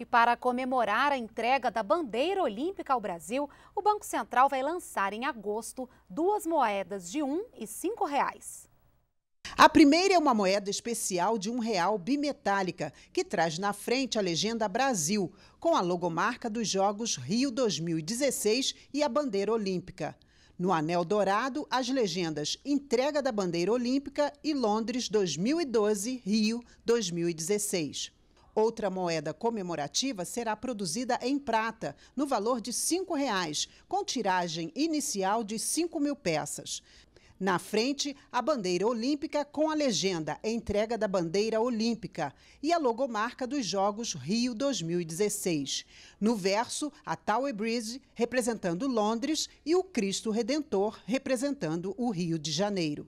E para comemorar a entrega da bandeira olímpica ao Brasil, o Banco Central vai lançar em agosto 2 moedas de R$ 1 e R$ 5,00. A primeira é uma moeda especial de R$ 1,00 bimetálica, que traz na frente a legenda Brasil, com a logomarca dos Jogos Rio 2016 e a bandeira olímpica. No anel dourado, as legendas Entrega da Bandeira Olímpica e Londres 2012, Rio 2016. Outra moeda comemorativa será produzida em prata, no valor de R$ 5,00, com tiragem inicial de 5.000 peças. Na frente, a bandeira olímpica com a legenda Entrega da Bandeira Olímpica e a logomarca dos Jogos Rio 2016. No verso, a Tower Bridge, representando Londres, e o Cristo Redentor, representando o Rio de Janeiro.